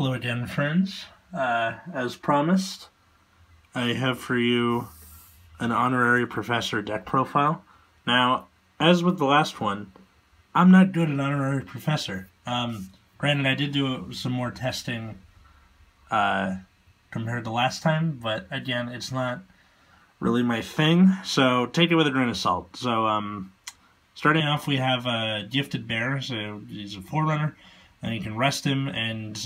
Hello again, friends. As promised, I have for you an Honorary Professor deck profile. Now, as with the last one, I'm not good at Honorary Professor. Granted, I did do some more testing compared to last time, but again, it's not really my thing, so take it with a grain of salt. So, starting off, we have Gifted Bear, so he's a Forerunner. And you can rest him and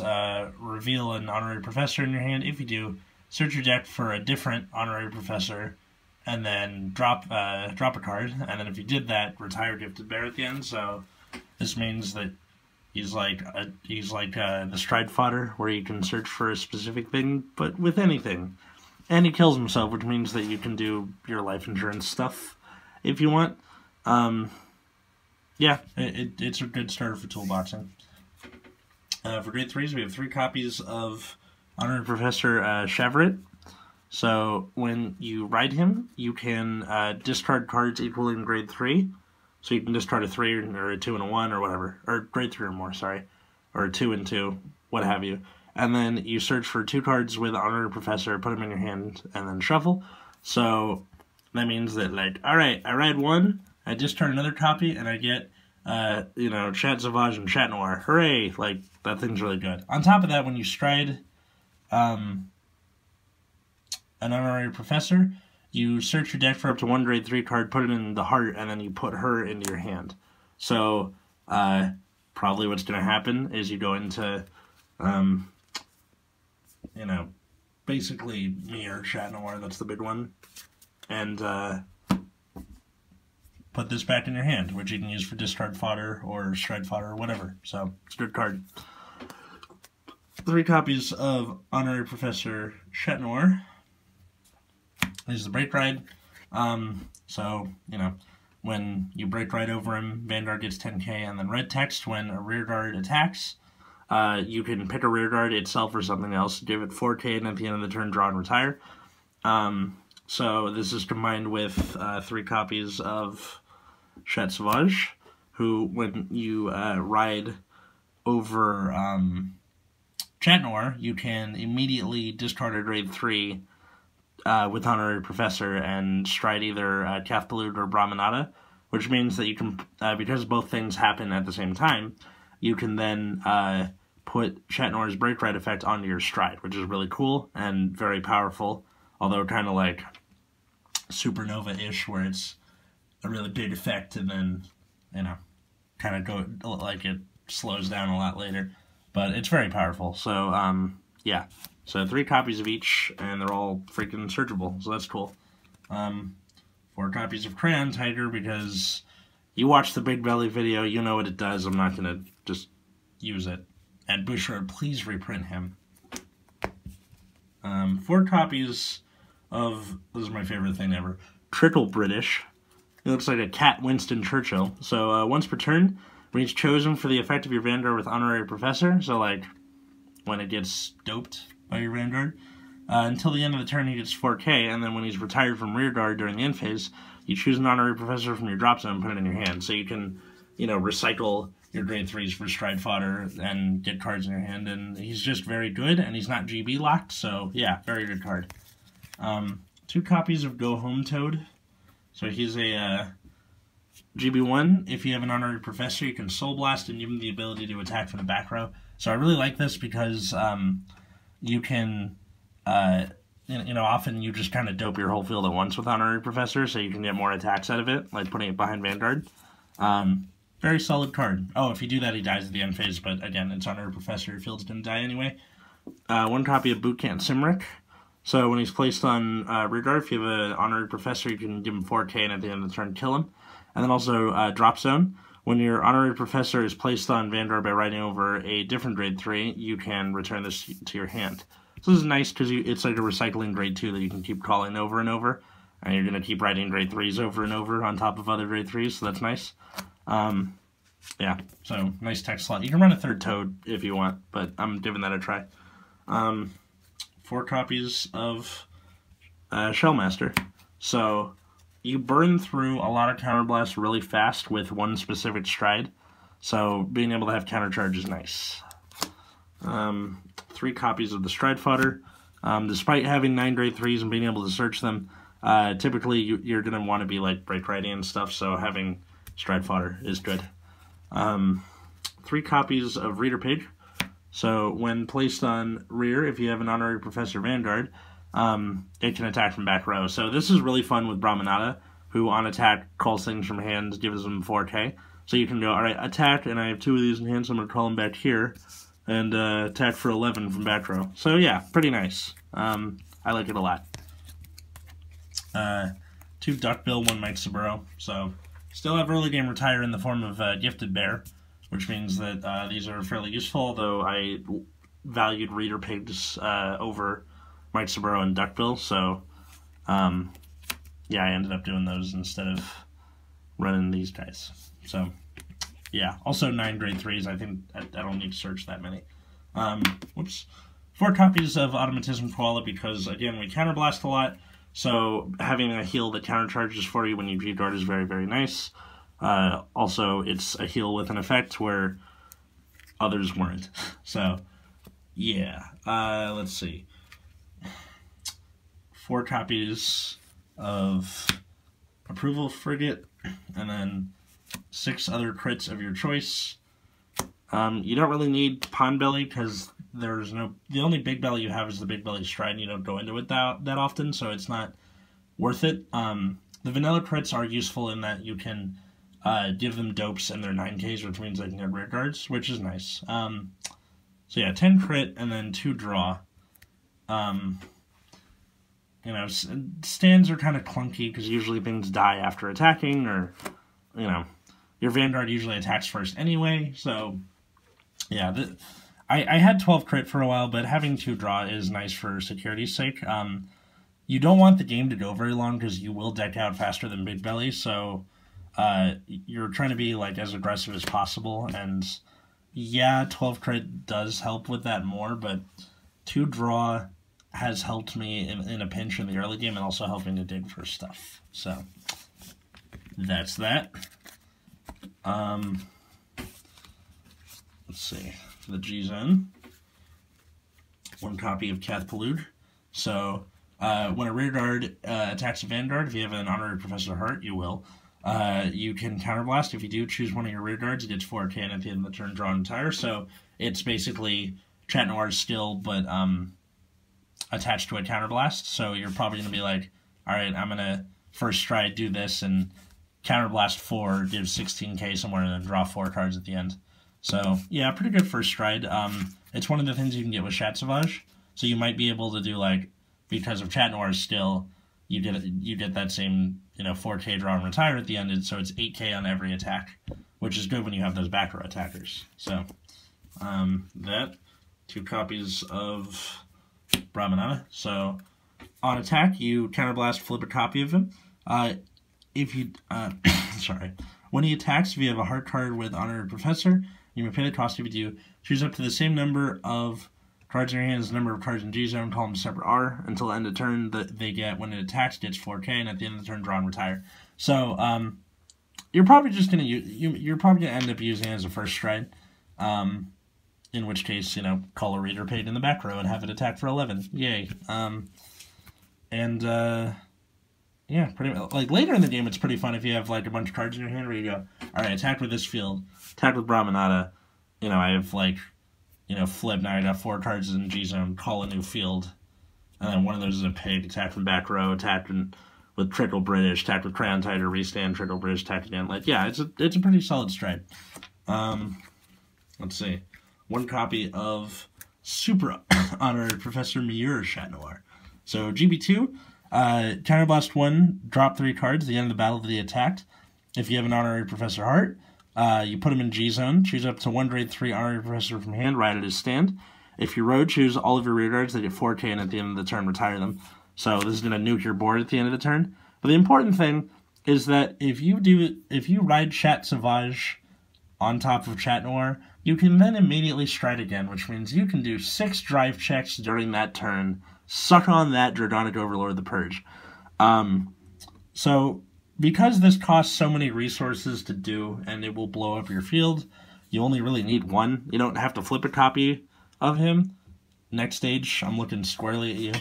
reveal an Honorary Professor in your hand. If you do, search your deck for a different Honorary Professor, and then drop a card. And then if you did that, retire Gifted Bear at the end. So this means that he's like the Stride Fodder, where you can search for a specific thing, but with anything. And he kills himself, which means that you can do your life insurance stuff if you want. Yeah, it's a good starter for toolboxing. For grade 3s, we have 3 copies of Honored Professor Chavert. So when you ride him, you can discard cards equaling grade 3. So you can discard a 3 or a 2 and a 1 or whatever. Or grade 3 or more, sorry. Or a 2 and 2, what have you. And then you search for 2 cards with Honored Professor, put them in your hand, and then shuffle. So that means that, like, alright, I ride 1, I discard another copy, and I get... you know, Chatte Sauvage and Chat Noir. Hooray! Like, that thing's really good. On top of that, when you stride an Honorary Professor, you search your deck for up to 1 grade 3 card, put it in the heart, and then you put her into your hand. So, probably what's going to happen is you go into, you know, basically Mirror Chat Noir, that's the big one, and, put this back in your hand, which you can use for discard fodder or stride fodder or whatever. So, it's a good card. 3 copies of Honorary Professor Chat Noir. This is the Brake Ride. So, you know, when you Brake Ride over him, Vanguard gets 10k, and then red text, when a rearguard attacks, you can pick a rearguard itself or something else, give it 4k, and at the end of the turn, draw and retire. So, this is combined with 3 copies of Chatte Sauvage, who, when you ride over Chat Noir, you can immediately discard a grade 3 with Honorary Professor and stride either Cath Pallude or Brahmanada, which means that you can, because both things happen at the same time, you can then put Chat Noir's Brake Ride effect onto your stride, which is really cool and very powerful, although kind of like supernova-ish, where it's a really big effect and then, you know, kind of go, like, it slows down a lot later. But it's very powerful, so, yeah. So 3 copies of each, and they're all freaking searchable, so that's cool. 4 copies of Cran Tiger, because you watch the Bigbelly video, you know what it does, I'm not gonna just use it. And Bushard, please reprint him. 4 copies of, this is my favorite thing ever, Triple British. It looks like a cat Winston Churchill. So, once per turn, when it's chosen for the effect of your Vanguard with Honorary Professor, so, like, when it gets doped by your Vanguard, until the end of the turn he gets 4k, and then when he's retired from Rearguard during the end phase, you choose an Honorary Professor from your drop zone and put it in your hand. So you can, you know, recycle your grade 3s for stride fodder and get cards in your hand, and he's just very good, and he's not GB locked, so yeah, very good card. 2 copies of Go Home Toad. So he's a GB1. If you have an Honorary Professor, you can Soul Blast and give him the ability to attack from the back row. So I really like this because you can, you know, often you just kind of dope your whole field at once with Honorary Professor, so you can get more attacks out of it, like putting it behind Vanguard. Very solid card. Oh, if you do that, he dies at the end phase, but again, it's Honorary Professor. Your field's going to die anyway. 1 copy of Bootcamp Cymric. So when he's placed on Rearguard, if you have an Honorary Professor, you can give him 4k, and at the end of the turn, kill him. And then also Drop Zone. When your Honorary Professor is placed on Vanguard by riding over a different grade 3, you can return this to your hand. So this is nice because it's like a recycling grade 2 that you can keep calling over and over, and you're going to keep riding grade 3s over and over on top of other grade 3s, so that's nice. Yeah, so nice text slot. You can run a 3rd Toad if you want, but I'm giving that a try. 4 copies of Shellmaster. So you burn through a lot of counterblasts really fast with one specific stride, so being able to have countercharge is nice. 3 copies of the Stride Fodder. Despite having 9 grade 3s and being able to search them, typically you're going to want to be like break writing and stuff, so having Stride Fodder is good. 3 copies of Reader Page. So when placed on rear, if you have an Honorary Professor Vanguard, it can attack from back row. So this is really fun with Brahmanada, who on attack calls things from hand, gives them 4k. So you can go, alright, attack, and I have 2 of these in hand, so I'm going to call them back here, and attack for 11 from back row. So yeah, pretty nice. I like it a lot. 2 Duckbill, 1 Might Saburo. So still have early game retire in the form of Gifted Bear, which means that these are fairly useful, though I valued Reader Pigs over Might Saburo and Duckbill, so yeah, I ended up doing those instead of running these guys. So yeah, also 9 grade 3s, I think I don't need to search that many. 4 copies of Automatism Koala, because again, we counterblast a lot, so having a heal that countercharges for you when you G-guard is very, very nice. Also, it's a heal with an effect where others weren't. So, yeah. Let's see. 4 copies of Approval Frigate, and then 6 other crits of your choice. You don't really need Pondbelly, because there's no... The only Big Belly you have is the Big Belly Stride, and you don't go into it that often, so it's not worth it. The vanilla crits are useful in that you can... give them dopes and their 9Ks, which means they can get rear guards, which is nice. So yeah, 10 crit and then 2 draw. You know, stands are kind of clunky because usually things die after attacking, or, you know, your Vanguard usually attacks first anyway. So yeah, I had 12 crit for a while, but having 2 draw is nice for security's sake. You don't want the game to go very long because you will deck out faster than Big Belly, so... you're trying to be like as aggressive as possible, and yeah, 12 crit does help with that more, but 2 draw has helped me in a pinch in the early game, and also helping to dig for stuff. So that's that. Let's see, the G-Zen, 1 copy of Cath Pallude. So when a rear guard attacks a Vanguard, if you have an Honorary Professor Heart, you will. You can counterblast. If you do, choose one of your rear guards. It gets 4k and at the end of the turn, draw an entire. So it's basically Chat Noir's skill, but attached to a counterblast. So you're probably going to be like, all right, I'm going to first try do this, and counterblast 4, give 16k somewhere, and then draw 4 cards at the end. So yeah, pretty good first stride. It's one of the things you can get with Chatte Sauvage. So you might be able to do, like, because of Chat Noir's skill, you get that same, you know, 4k draw and retire at the end, and so it's 8k on every attack, which is good when you have those back row attackers. So, that, 2 copies of Brahmanana. So, on attack, you counterblast, flip a copy of him. If you, sorry, when he attacks, if you have a heart card with Honored Professor, you may pay the cost if you do. Choose up to the same number of cards in your hand as the number of cards in G-Zone, call them separate R, until the end of turn that they get, when it attacks, gets 4k, and at the end of the turn, draw and retire. So, you're probably just going to end up using it as a first stride, in which case, you know, call a Reader Page in the back row and have it attack for 11. Yay. Yeah, pretty much, like, later in the game, it's pretty fun if you have, like, a bunch of cards in your hand where you go, alright, attack with this field, attack with Brahmanada, you know, I have, like, you know, flip, now I got 4 cards in G-Zone, call a new field, and then one of those is a pig, attack from back row, attack with Triple British, attack with Cran Tiger, restand, Triple British, attack again. Like, yeah, it's a pretty solid stride. Let's see. 1 copy of Supra, Honored Professor Meurer's Chat Noir. So, GB2, counterblast 1, drop 3 cards at the end of the battle that he attacked. If you have an Honorary Professor Heart, you put him in G-Zone, choose up to 1 grade 3 Honorary Professor from hand, right at his stand. If you road, choose all of your rear guards, they get 4k, and at the end of the turn, retire them. So this is going to nuke your board at the end of the turn. But the important thing is that if you ride Chatte Sauvage on top of Chat Noir, you can then immediately stride again, which means you can do 6 drive checks during that turn, suck on that Dragonic Overlord The Purge. So... because this costs so many resources to do, and it will blow up your field, you only really need 1. You don't have to flip a copy of him. next stage. I'm looking squarely at you.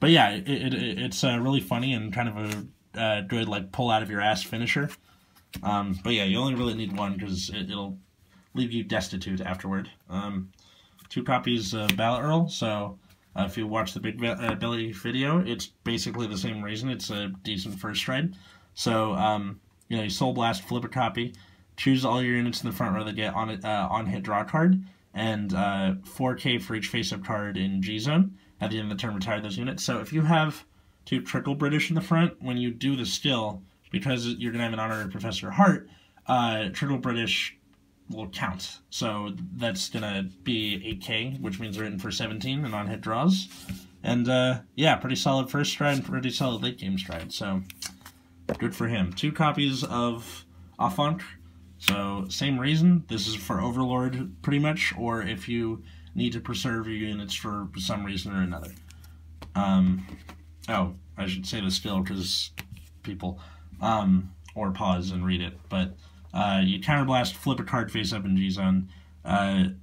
But yeah, it's really funny and kind of a good like pull out of your ass finisher. But yeah, you only really need one because it'll leave you destitute afterward. 2 copies of Battler Earl. So if you watch the Big Belly video, it's basically the same reason. It's a decent first stride. So you know, you Soul Blast, flip a copy, choose all your units in the front row that get on it on hit draw card, and 4K for each face up card in G zone. At the end of the turn, retire those units. So if you have 2 Triple British in the front, when you do the skill, because you're gonna have an Honorary Professor Heart, Triple British will count. So that's gonna be 8K, which means they're in for 17 and on hit draws. And yeah, pretty solid first stride, pretty solid late game stride. So good for him. 2 copies of Afonk. So same reason. This is for Overlord pretty much, or if you need to preserve your units for some reason or another. Oh, I should say the skill because people, or pause and read it. But you counterblast, flip a card face up in G zone,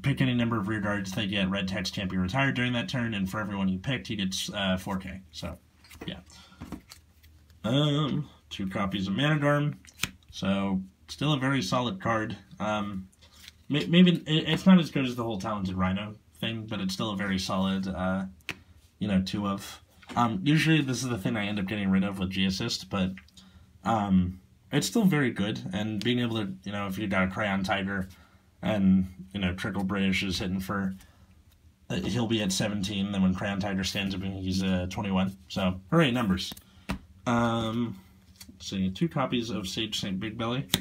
pick any number of rear guards, they get red text, can't be retired during that turn, and for everyone you picked, he gets 4K. So, yeah. 2 copies of Managarm. So, still a very solid card. Maybe it's not as good as the whole Talented Rhino thing, but it's still a very solid, you know, 2 of. Usually this is the thing I end up getting rid of with G-Assist, but it's still very good, and being able to, you know, if you got a Cran Tiger and, you know, Triple British is hitting for, he'll be at 17, then when Cran Tiger stands up, he's 21, so hooray, numbers. Let's see, 2 copies of Sage Saint Bigbelly.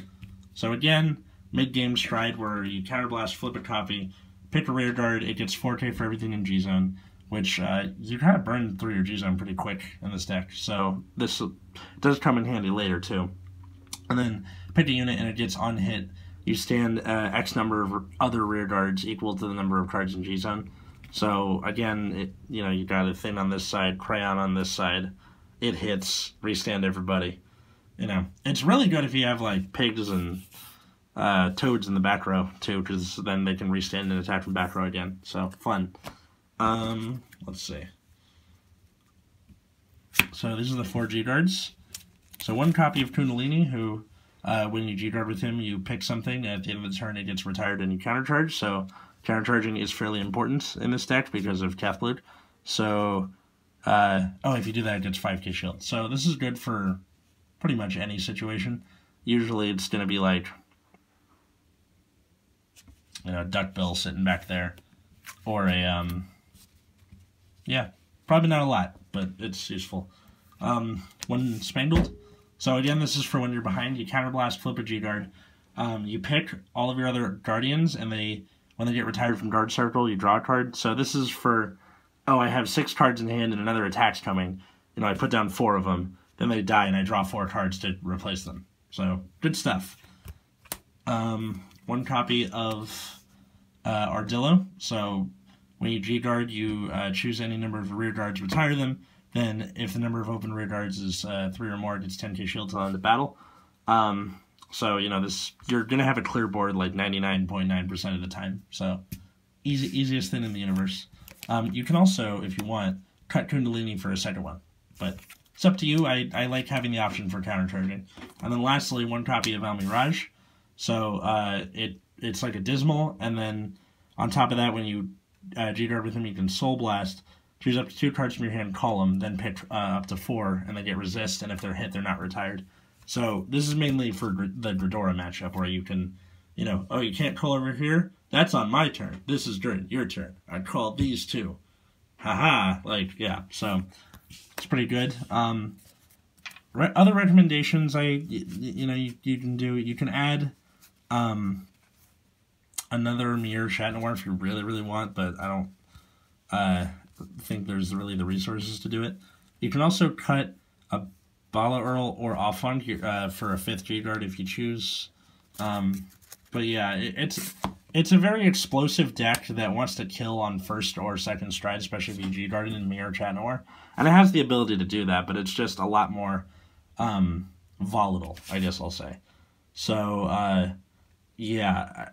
So again, mid-game stride where you counterblast, flip a copy, pick a rear guard, it gets 4K for everything in G-Zone, which you kind of burn through your G-Zone pretty quick in this deck, so this does come in handy later too. And then pick a unit and it gets on hit. You stand X number of other rear guards equal to the number of cards in G-Zone. So again, you know, you got a thing on this side, Crayon on this side, it hits, restand everybody. You know, it's really good if you have like pigs and toads in the back row too, because then they can restand and attack from back row again. So fun. Let's see. So these are the 4 G guards. So 1 copy of Kundalini, who when you G guard with him, you pick something at the end of the turn. It gets retired and you countercharge. So countercharging is fairly important in this deck because of Cath Pallude. So oh, if you do that, it gets 5K shield. So this is good for pretty much any situation. Usually it's gonna be like, you know, Duckbill sitting back there, or a, yeah, probably not a lot, but it's useful. When Spangled, so again, this is for when you're behind, you counterblast, flip a G-Guard, you pick all of your other Guardians, and they, when they get retired from Guard Circle, you draw a card. So this is for, oh, I have 6 cards in hand and another attack's coming, you know, I put down 4 of them, then they die and I draw 4 cards to replace them. So, good stuff. 1 copy of Ardillo. So when you G-guard, you choose any number of rear guards, retire them. Then if the number of open rear guards is 3 or more, it gets 10K shield till end of battle. So, you know, this, you're going to have a clear board like 99.9% of the time. So easiest thing in the universe. You can also, if you want, cut Kundalini for a second one. But it's up to you. I like having the option for countercharging. And then lastly, 1 copy of El Mirage. So it's like a Dismal, and then on top of that, when you G-guard with him, you can Soul Blast, choose up to 2 cards from your hand, call them, then pick up to 4, and they get resist, and if they're hit, they're not retired. So this is mainly for the Gridora matchup, where you can, you know, oh, you can't call over here? That's on my turn. This is during your turn. I called these two. Haha, like, yeah, so it's pretty good. Other recommendations you know, you can do, you can add another Mirror Chat Noir if you really, really want, but I don't think there's really the resources to do it. You can also cut a Battler Earl or Afonk for a 5th G-Guard if you choose. But yeah, it's a very explosive deck that wants to kill on 1st or 2nd stride, especially if you G-Guard in Mirror Chat Noir. And it has the ability to do that, but it's just a lot more volatile, I guess I'll say. So, Yeah,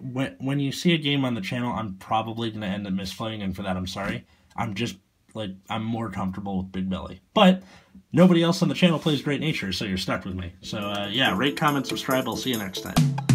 when you see a game on the channel, I'm probably going to end up misplaying, and for that, I'm sorry. I'm just, like, I'm more comfortable with Bigbelly. But nobody else on the channel plays Great Nature, so you're stuck with me. So, yeah, rate, comment, subscribe. I'll see you next time.